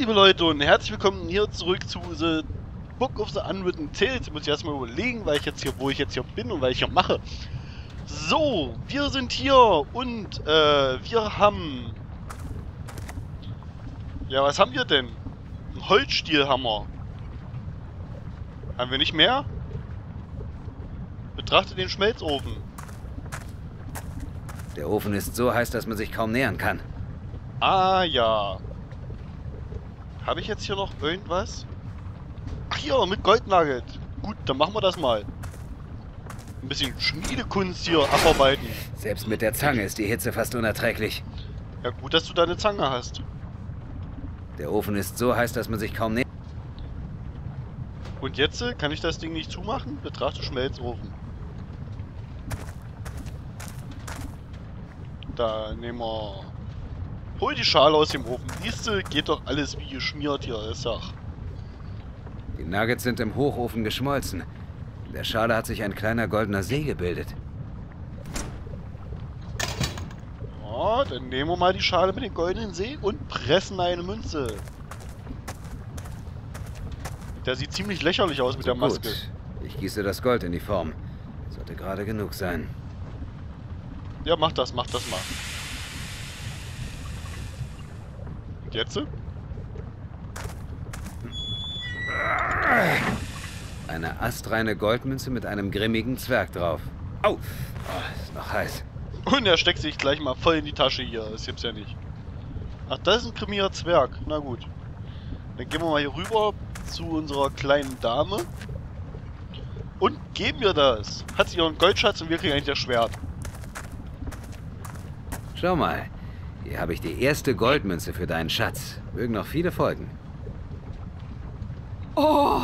Liebe Leute und herzlich willkommen hier zurück zu The Book of the Unwritten Tales. Muss ich erstmal überlegen, weil ich jetzt hier, wo ich jetzt hier bin und weil ich hier mache. So, wir sind hier und wir haben... Ja, was haben wir denn? Ein Holzstielhammer. Haben wir nicht mehr? Betrachte den Schmelzofen. Der Ofen ist so heiß, dass man sich kaum nähern kann. Ah ja. Habe ich jetzt hier noch irgendwas? Ach hier, mit Goldnugget. Gut, dann machen wir das mal. Ein bisschen Schmiedekunst hier abarbeiten. Selbst mit der Zange ist die Hitze fast unerträglich. Ja gut, dass du deine Zange hast. Der Ofen ist so heiß, dass man sich kaum nähert. Und jetzt kann ich das Ding nicht zumachen? Betrachte Schmelzofen. Da nehmen wir... Hol die Schale aus dem Ofen. Siehste, geht doch alles wie geschmiert hier, ist ja. Die Nuggets sind im Hochofen geschmolzen. In der Schale hat sich ein kleiner goldener See gebildet. Ja, dann nehmen wir mal die Schale mit dem goldenen See und pressen eine Münze. Der sieht ziemlich lächerlich aus mit der Maske. Gut. Ich gieße das Gold in die Form. Sollte gerade genug sein. Ja, mach das mal. Und jetzt? Eine astreine Goldmünze mit einem grimmigen Zwerg drauf. Au! Oh, ist noch heiß. Und er steckt sich gleich mal voll in die Tasche hier. Das gibt's ja nicht. Ach, das ist ein grimmiger Zwerg. Na gut. Dann gehen wir mal hier rüber zu unserer kleinen Dame. Und geben wir das. Hat sie ihren Goldschatz und wir kriegen eigentlich das Schwert. Schau mal, hier habe ich die erste Goldmünze für deinen Schatz. Mögen noch viele folgen. Oh,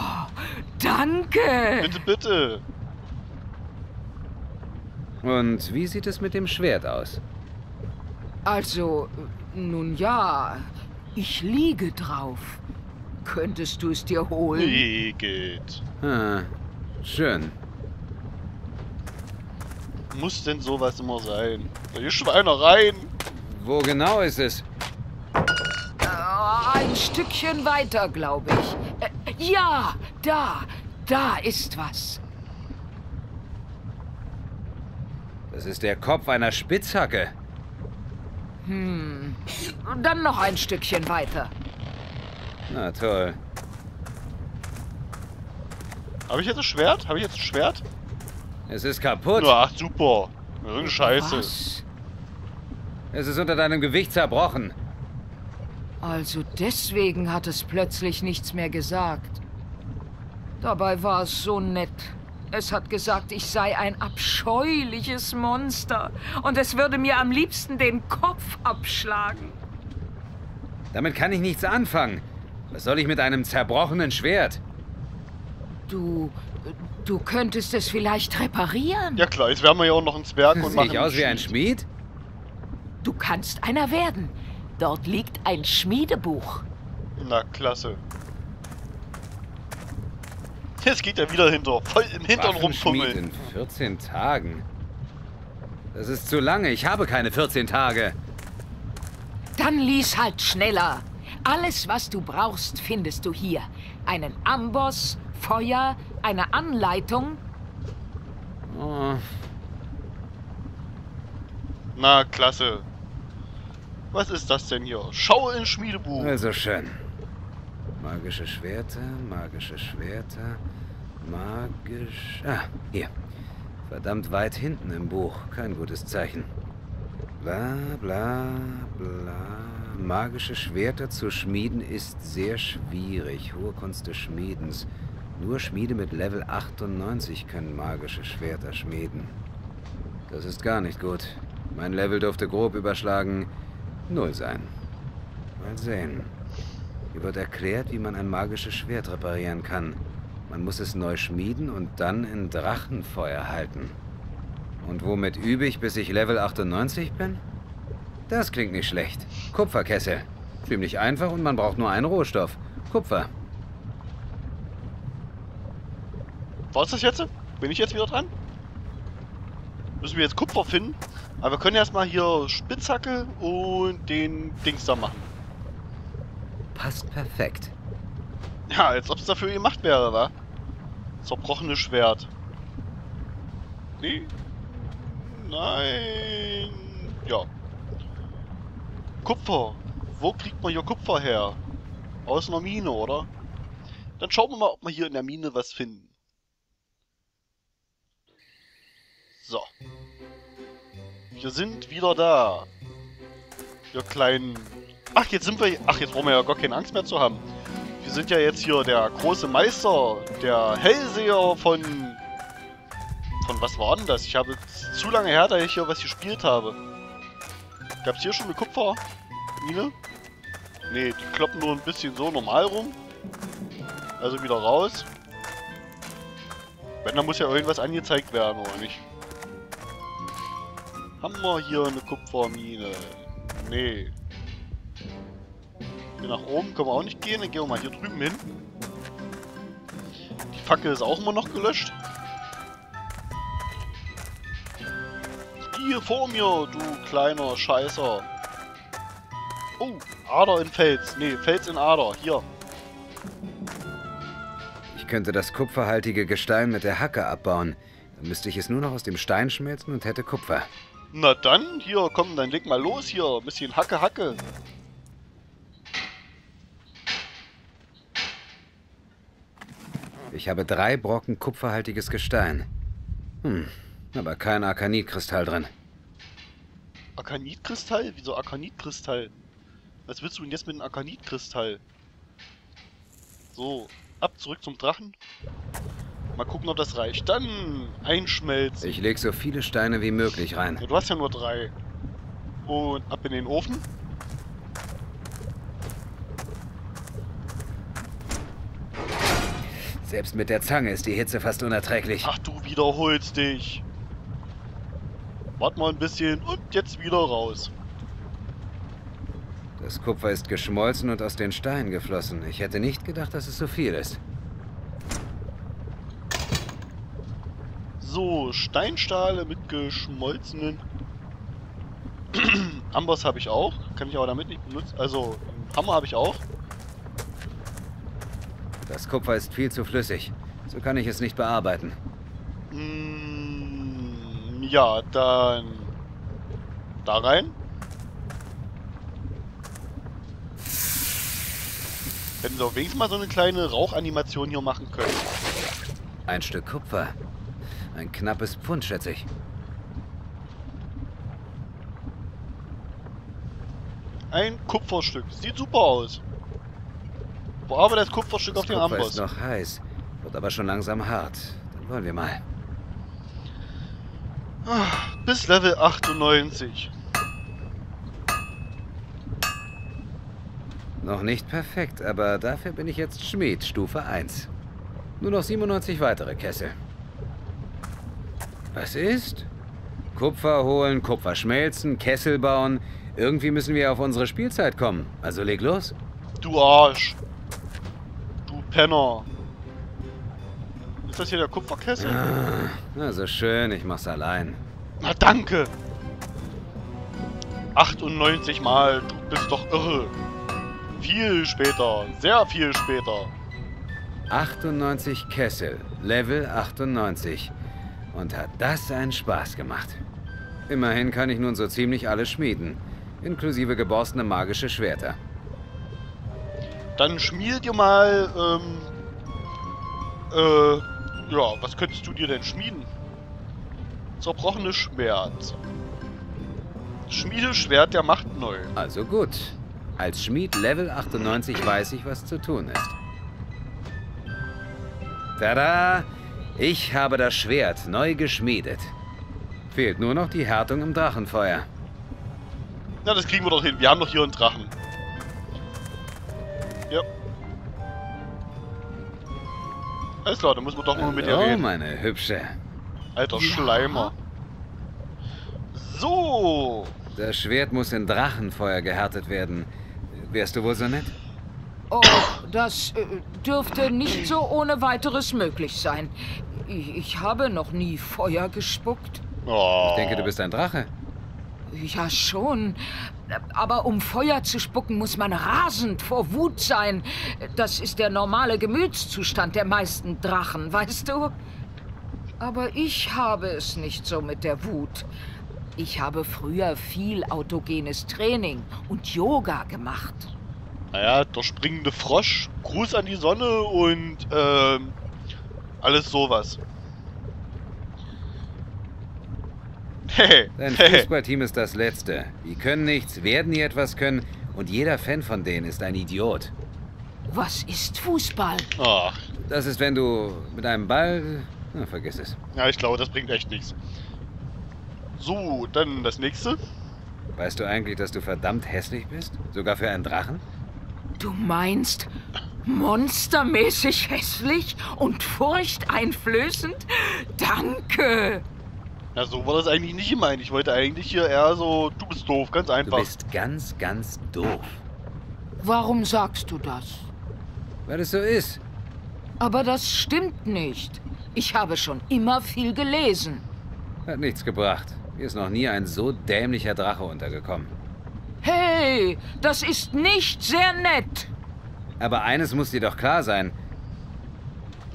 danke! Bitte, bitte! Und wie sieht es mit dem Schwert aus? Also, nun ja, ich liege drauf. Könntest du es dir holen? Nee, geht. Ah, schön. Muss denn sowas immer sein? Solche Schweinereien! Wo genau ist es? Ein Stückchen weiter, glaube ich. Ja, da ist was. Das ist der Kopf einer Spitzhacke. Hm, dann noch ein Stückchen weiter. Na toll. Habe ich jetzt ein Schwert? Habe ich jetzt ein Schwert? Es ist kaputt. Ach, super. Irgendeine Scheiße. Was? Es ist unter deinem Gewicht zerbrochen. Also deswegen hat es plötzlich nichts mehr gesagt. Dabei war es so nett. Es hat gesagt, ich sei ein abscheuliches Monster. Und es würde mir am liebsten den Kopf abschlagen. Damit kann ich nichts anfangen. Was soll ich mit einem zerbrochenen Schwert? Du könntest es vielleicht reparieren. Ja klar, jetzt werden wir ja auch noch einen Zwerg und machen. Sehe ich aus wie ein Schmied? Du kannst einer werden. Dort liegt ein Schmiedebuch. Na, klasse. Jetzt geht er wieder hinter. Voll im Hintern rumfummeln. In 14 Tagen? Das ist zu lange. Ich habe keine 14 Tage. Dann lies halt schneller. Alles, was du brauchst, findest du hier. Einen Amboss, Feuer, eine Anleitung. Oh. Na, klasse. Was ist das denn hier? Schau ins Schmiedebuch. Also schön. Magische Schwerter, magische Schwerter, magisch... Ah, hier. Verdammt weit hinten im Buch. Kein gutes Zeichen. Bla, bla, bla. Magische Schwerter zu schmieden ist sehr schwierig. Hohe Kunst des Schmiedens. Nur Schmiede mit Level 98 können magische Schwerter schmieden. Das ist gar nicht gut. Mein Level dürfte grob überschlagen 0 sein. Mal sehen. Hier wird erklärt, wie man ein magisches Schwert reparieren kann. Man muss es neu schmieden und dann in Drachenfeuer halten. Und womit übe ich, bis ich Level 98 bin? Das klingt nicht schlecht. Kupferkessel. Ziemlich einfach und man braucht nur einen Rohstoff. Kupfer. Was ist das jetzt? Bin ich jetzt wieder dran? Müssen wir jetzt Kupfer finden? Aber wir können erstmal hier Spitzhacke und den Dings da machen. Passt perfekt. Ja, als ob es dafür gemacht wäre, wa? Das zerbrochene Schwert. Nee. Nein. Ja. Kupfer. Wo kriegt man hier Kupfer her? Aus einer Mine, oder? Dann schauen wir mal, ob wir hier in der Mine was finden. So. Wir sind wieder da. Wir kleinen... Ach, jetzt sind wir... Ach, jetzt brauchen wir ja gar keine Angst mehr zu haben. Wir sind ja jetzt hier der große Meister, der Hellseher von... Von was war denn das? Ich habe zu lange her, da ich hier was gespielt habe. Gab es hier schon eine Kupfermine? Ne, die kloppen nur ein bisschen so normal rum. Also wieder raus. Wenn, dann muss ja irgendwas angezeigt werden, oder nicht? Haben wir hier eine Kupfermine? Nee. Hier nach oben können wir auch nicht gehen, dann gehen wir mal hier drüben hin. Die Fackel ist auch immer noch gelöscht. Hier vor mir, du kleiner Scheißer. Oh, Ader in Fels. Nee, Fels in Ader. Hier. Ich könnte das kupferhaltige Gestein mit der Hacke abbauen. Dann müsste ich es nur noch aus dem Stein schmelzen und hätte Kupfer. Na dann, hier, komm, dann leg mal los hier. Ein bisschen Hacke, Hacke. Ich habe 3 Brocken kupferhaltiges Gestein. Hm, aber kein Akanitkristall drin. Akanitkristall? Wieso Akanitkristall? Was willst du denn jetzt mit einem Akanitkristall? So, ab zurück zum Drachen. Mal gucken, ob das reicht. Dann einschmelzen. Ich lege so viele Steine wie möglich rein. Ja, du hast ja nur 3. Und ab in den Ofen. Selbst mit der Zange ist die Hitze fast unerträglich. Ach, du wiederholst dich. Warte mal ein bisschen und jetzt wieder raus. Das Kupfer ist geschmolzen und aus den Steinen geflossen. Ich hätte nicht gedacht, dass es so viel ist. So, Steinstahle mit geschmolzenen... Amboss habe ich auch. Kann ich aber damit nicht benutzen. Also, Hammer habe ich auch. Das Kupfer ist viel zu flüssig. So kann ich es nicht bearbeiten. Ja, dann... Da rein. Hätten wir doch wenigstens mal so eine kleine Rauchanimation hier machen können. Ein Stück Kupfer. Ein knappes Pfund, schätze ich. Ein Kupferstück. Sieht super aus. Boah, aber das Kupferstück auf den Amboss. Ist noch heiß, wird aber schon langsam hart. Dann wollen wir mal. Bis Level 98. Noch nicht perfekt, aber dafür bin ich jetzt Schmied, Stufe 1. Nur noch 97 weitere Kessel. Was ist? Kupfer holen, Kupfer schmelzen, Kessel bauen. Irgendwie müssen wir auf unsere Spielzeit kommen. Also leg los. Du Arsch. Du Penner. Ist das hier der Kupferkessel? Ah, na so schön, ich mach's allein. Na danke. 98 Mal, du bist doch irre. Viel später, sehr viel später. 98 Kessel, Level 98. Und hat das einen Spaß gemacht. Immerhin kann ich nun so ziemlich alles schmieden, inklusive geborstene magische Schwerter. Dann schmied ihr mal, ja, was könntest du dir denn schmieden? Zerbrochenes Schwert. Schmiedeschwert der Macht neu. Also gut. Als Schmied Level 98 weiß ich, was zu tun ist. Tada! Ich habe das Schwert neu geschmiedet. Fehlt nur noch die Härtung im Drachenfeuer. Na, das kriegen wir doch hin. Wir haben doch hier einen Drachen. Ja. Alles klar, dann müssen wir doch mal mit dir reden. Oh, meine Hübsche. Alter Schleimer. So. Das Schwert muss in Drachenfeuer gehärtet werden. Wärst du wohl so nett? Oh, das dürfte nicht so ohne weiteres möglich sein. Ich habe noch nie Feuer gespuckt. Oh. Ich denke, du bist ein Drache. Ja, schon. Aber um Feuer zu spucken, muss man rasend vor Wut sein. Das ist der normale Gemütszustand der meisten Drachen, weißt du? Aber ich habe es nicht so mit der Wut. Ich habe früher viel autogenes Training und Yoga gemacht. Naja, der springende Frosch, Gruß an die Sonne und alles sowas. Hey. Dein Fußballteam ist das Letzte. Die können nichts, werden nie etwas können und jeder Fan von denen ist ein Idiot. Was ist Fußball? Oh. Das ist, wenn du mit einem Ball... Na, vergiss es. Ja, ich glaube, das bringt echt nichts. So, dann das nächste. Weißt du eigentlich, dass du verdammt hässlich bist? Sogar für einen Drachen? Du meinst monstermäßig hässlich und furchteinflößend? Danke! Na, so war das eigentlich nicht gemeint. Ich wollte eigentlich hier eher so, du bist doof, ganz einfach. Du bist ganz, ganz doof. Warum sagst du das? Weil es so ist. Aber das stimmt nicht. Ich habe schon immer viel gelesen. Hat nichts gebracht. Mir ist noch nie ein so dämlicher Drache untergekommen. Hey, das ist nicht sehr nett. Aber eines muss dir doch klar sein.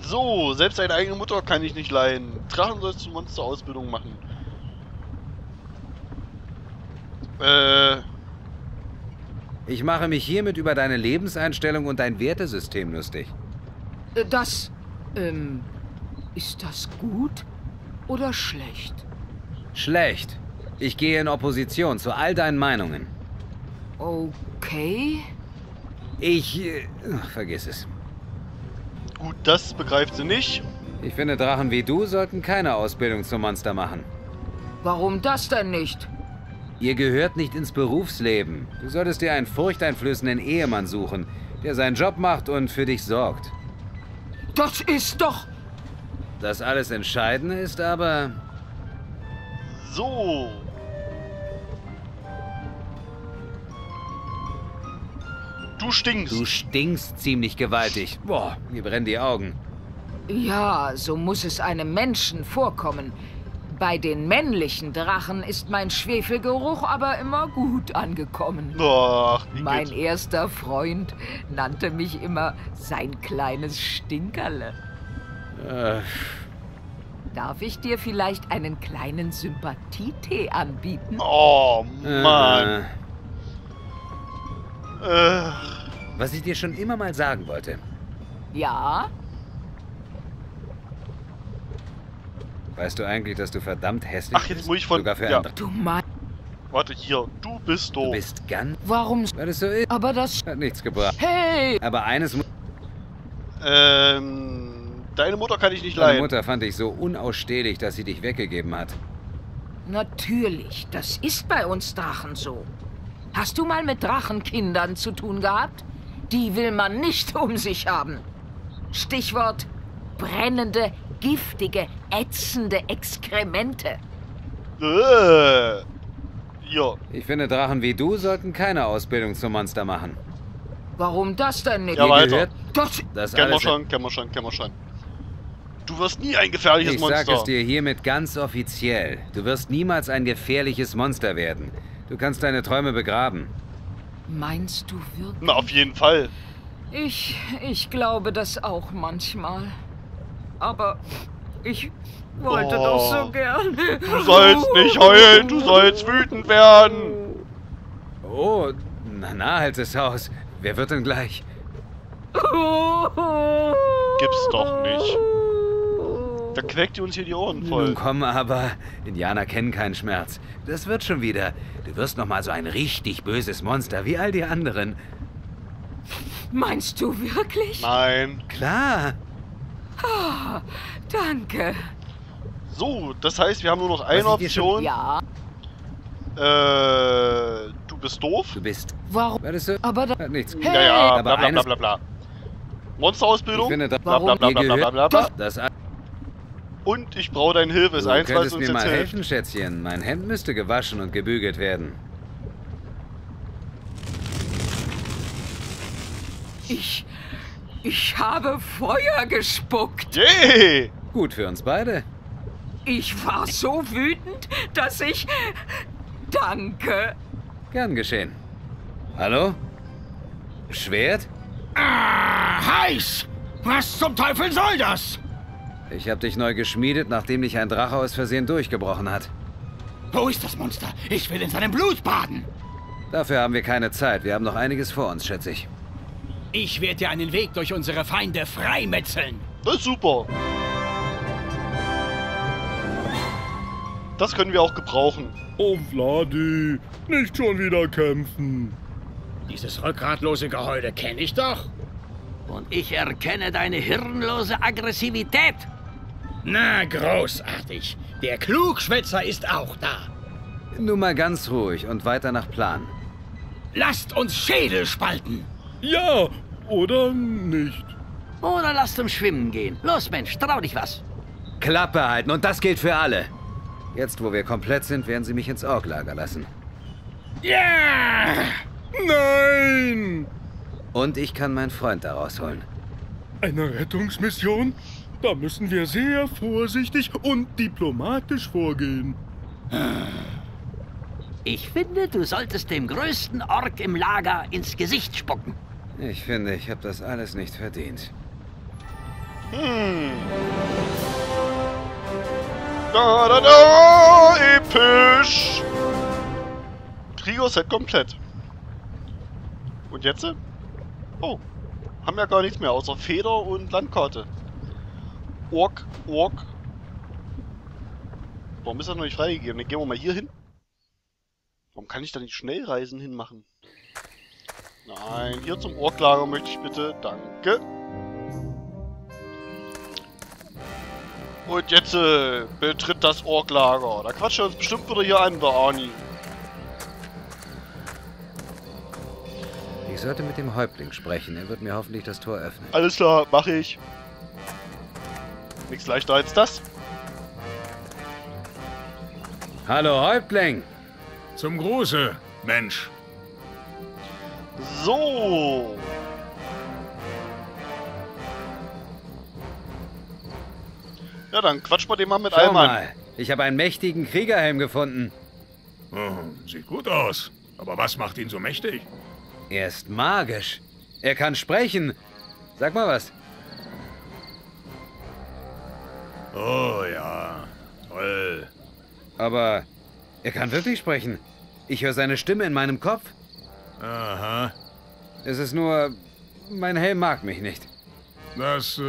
So, selbst deine eigene Mutter kann ich nicht leiden. Drachen sollst du Monsterausbildung machen. Ich mache mich hiermit über deine Lebenseinstellung und dein Wertesystem lustig. Das, ist das gut? Oder schlecht? Schlecht. Ich gehe in Opposition zu all deinen Meinungen. Okay. Vergiss es. Gut, das begreift sie nicht. Ich finde, Drachen wie du sollten keine Ausbildung zum Monster machen. Warum das denn nicht? Ihr gehört nicht ins Berufsleben. Du solltest dir einen furchteinflößenden Ehemann suchen, der seinen Job macht und für dich sorgt. Das ist doch... Das alles Entscheidende ist aber... So. Du stinkst. Du stinkst ziemlich gewaltig. Boah, mir brennen die Augen. Ja, so muss es einem Menschen vorkommen. Bei den männlichen Drachen ist mein Schwefelgeruch aber immer gut angekommen. Ach, mein erster Freund nannte mich immer sein kleines Stinkerle. Darf ich dir vielleicht einen kleinen Sympathietee anbieten? Oh, Mann. Was ich dir schon immer mal sagen wollte. Ja? Weißt du eigentlich, dass du verdammt hässlich bist? Ach, jetzt muss ich von... Ja. Du Mann. Warte, hier. Du bist doof. Du bist ganz... Warum? Weil es so ist. Aber das... Hat nichts gebracht. Hey! Aber eines muss... Deine Mutter kann ich nicht leiden. Deine Mutter fand ich so unausstehlich, dass sie dich weggegeben hat. Natürlich, das ist bei uns Drachen so. Hast du mal mit Drachenkindern zu tun gehabt? Die will man nicht um sich haben. Stichwort brennende, giftige, ätzende Exkremente. Ja. Ich finde, Drachen wie du sollten keine Ausbildung zum Monster machen. Warum das denn nicht? Ja, weiter. Das kennen wir schon, kennen wir schon. Du wirst nie ein gefährliches Monster. Ich sage es dir hiermit ganz offiziell. Du wirst niemals ein gefährliches Monster werden. Du kannst deine Träume begraben. Meinst du wirklich? Na, auf jeden Fall. Ich glaube das auch manchmal. Aber ich wollte doch so gern. Du sollst nicht heulen, du sollst wütend werden. Oh, na, halt es aus. Wer wird denn gleich? Gibt's doch nicht. Da quäkt ihr uns hier die Ohren voll. Nun komm aber, Indianer kennen keinen Schmerz. Das wird schon wieder. Du wirst noch mal so ein richtig böses Monster wie all die anderen. Meinst du wirklich? Nein. Klar. Oh, danke. So, das heißt, wir haben nur noch eine Option. Ja. Du bist doof. Du bist. Warum? Aber da nichts. Hey. Ja, bla bla bla bla. Monsterausbildung. Ich finde, da bla bla bla bla. Das. Und ich brauche deine Hilfe. Du könntest mir mal helfen, Schätzchen. Mein Hemd müsste gewaschen und gebügelt werden. Ich habe Feuer gespuckt. Yeah. Gut für uns beide. Ich war so wütend, dass ich... Danke. Gern geschehen. Hallo? Schwert? Heiß! Was zum Teufel soll das? Ich habe dich neu geschmiedet, nachdem dich ein Drache aus Versehen durchgebrochen hat. Wo ist das Monster? Ich will in seinem Blut baden. Dafür haben wir keine Zeit. Wir haben noch einiges vor uns, schätze ich. Ich werde dir einen Weg durch unsere Feinde freimetzeln. Das ist super. Das können wir auch gebrauchen. Oh, Vladi, nicht schon wieder kämpfen. Dieses rückgratlose Geheule kenne ich doch. Und ich erkenne deine hirnlose Aggressivität. Na, großartig. Der Klugschwätzer ist auch da. Nun mal ganz ruhig und weiter nach Plan. Lasst uns Schädel spalten. Ja, oder nicht. Oder lasst uns schwimmen gehen. Los, Mensch, trau dich was. Klappe halten, und das gilt für alle. Jetzt, wo wir komplett sind, werden sie mich ins Ork-Lager lassen. Ja! Nein! Und ich kann meinen Freund daraus holen. Eine Rettungsmission? Da müssen wir sehr vorsichtig und diplomatisch vorgehen. Ich finde, du solltest dem größten Ork im Lager ins Gesicht spucken. Ich finde, ich habe das alles nicht verdient. Da, da, da, episch! Trigo-Set komplett. Und jetzt? Oh, haben ja gar nichts mehr, außer Feder und Landkarte. Ork. Warum ist das noch nicht freigegeben? Dann gehen wir mal hier hin. Warum kann ich da nicht Schnellreisen hinmachen? Nein, hier zum Ork-Lager möchte ich bitte. Danke. Und jetzt betritt das Ork-Lager. Da quatscht er uns bestimmt wieder hier an, der Arnie. Ich sollte mit dem Häuptling sprechen. Er wird mir hoffentlich das Tor öffnen. Alles klar, mache ich. Nichts leichter als das. Hallo, Häuptling. Zum Gruße, Mensch. So. Ja, dann quatsch mal den Mann mit einem an. Ich habe einen mächtigen Kriegerhelm gefunden. Oh, sieht gut aus. Aber was macht ihn so mächtig? Er ist magisch. Er kann sprechen. Sag mal was. Oh ja, toll. Aber er kann wirklich sprechen. Ich höre seine Stimme in meinem Kopf. Aha. Es ist nur, mein Helm mag mich nicht. Das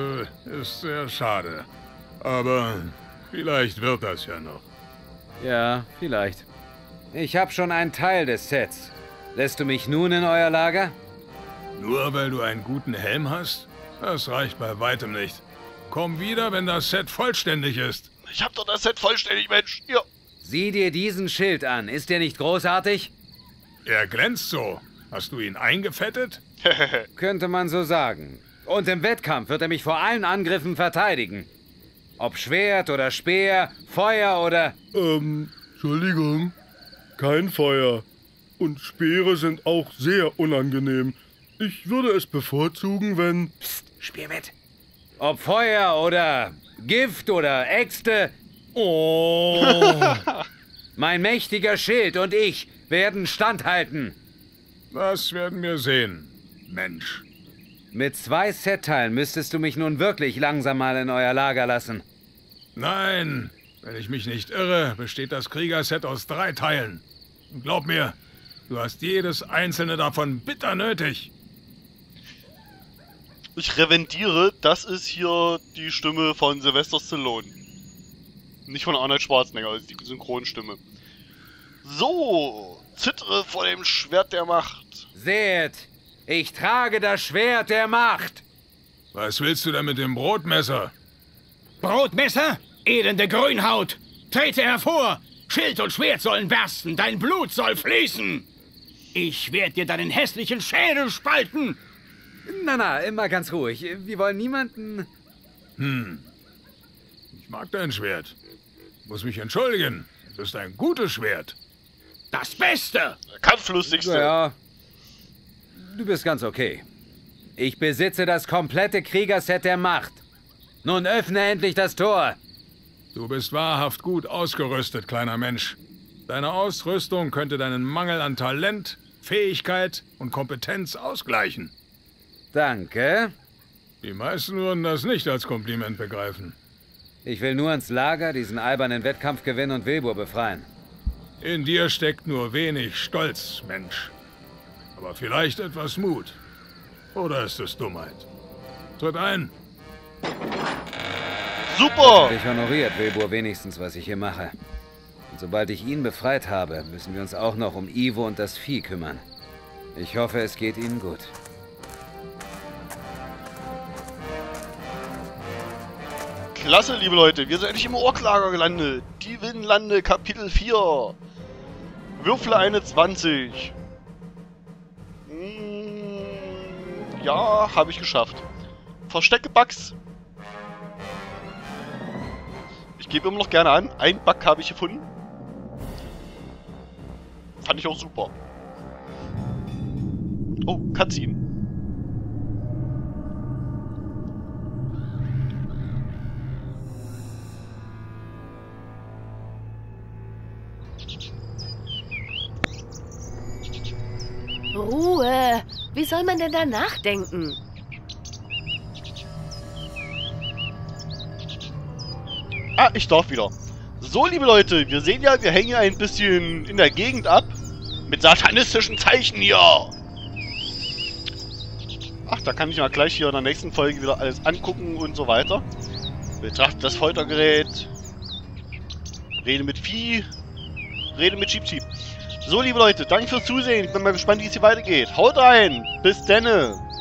ist sehr schade. Aber vielleicht wird das ja noch. Ja, vielleicht. Ich habe schon einen Teil des Sets. Lässt du mich nun in euer Lager? Nur weil du einen guten Helm hast? Das reicht bei weitem nicht. Komm wieder, wenn das Set vollständig ist. Ich hab doch das Set vollständig, Mensch. Ja. Sieh dir diesen Schild an. Ist der nicht großartig? Er glänzt so. Hast du ihn eingefettet? Könnte man so sagen. Und im Wettkampf wird er mich vor allen Angriffen verteidigen. Ob Schwert oder Speer, Feuer oder... Entschuldigung. Kein Feuer. Und Speere sind auch sehr unangenehm. Ich würde es bevorzugen, wenn... Psst, spiel mit. Ob Feuer oder Gift oder Äxte... Oh. Mein mächtiger Schild und ich werden standhalten. Das werden wir sehen, Mensch. Mit 2 Setteilen müsstest du mich nun wirklich langsam mal in euer Lager lassen. Nein, wenn ich mich nicht irre, besteht das Kriegerset aus 3 Teilen. Und glaub mir, du hast jedes einzelne davon bitter nötig. Ich revendiere, das ist hier die Stimme von Sylvester Stallone. Nicht von Arnold Schwarzenegger, also die Synchronstimme. So, zittere vor dem Schwert der Macht. Seht! Ich trage das Schwert der Macht! Was willst du denn mit dem Brotmesser? Brotmesser? Elende Grünhaut! Trete hervor! Schild und Schwert sollen bersten! Dein Blut soll fließen! Ich werde dir deinen hässlichen Schädel spalten! Na, immer ganz ruhig. Wir wollen niemanden... Ich mag dein Schwert. Muss mich entschuldigen. Es ist ein gutes Schwert. Das Beste! Kampflustigste. Ja. Du bist ganz okay. Ich besitze das komplette Kriegerset der Macht. Nun öffne endlich das Tor. Du bist wahrhaft gut ausgerüstet, kleiner Mensch. Deine Ausrüstung könnte deinen Mangel an Talent, Fähigkeit und Kompetenz ausgleichen. Danke. Die meisten würden das nicht als Kompliment begreifen. Ich will nur ins Lager, diesen albernen Wettkampf gewinnen und Wilbur befreien. In dir steckt nur wenig Stolz, Mensch. Aber vielleicht etwas Mut. Oder ist es Dummheit? Tritt ein. Super! Ich honoriert Wilbur wenigstens, was ich hier mache. Und sobald ich ihn befreit habe, müssen wir uns auch noch um Ivo und das Vieh kümmern. Ich hoffe, es geht ihnen gut. Klasse, liebe Leute. Wir sind endlich im Ork-Lager gelandet. Die Winlande, Kapitel 4. Würfle eine 20. Ja, habe ich geschafft. Verstecke Bugs. Ich gebe immer noch gerne an. Ein Bug habe ich gefunden. Fand ich auch super. Oh, Cutscene. Ruhe! Wie soll man denn da nachdenken? Ah, ich darf wieder. So, liebe Leute, wir sehen ja, wir hängen ein bisschen in der Gegend ab. Mit satanistischen Zeichen hier. Ach, da kann ich mal gleich hier in der nächsten Folge wieder alles angucken und so weiter. Betrachte das Foltergerät. Rede mit Vieh. Rede mit Schieb-Schieb. So, liebe Leute, danke fürs Zusehen. Ich bin mal gespannt, wie es hier weitergeht. Haut rein! Bis denne!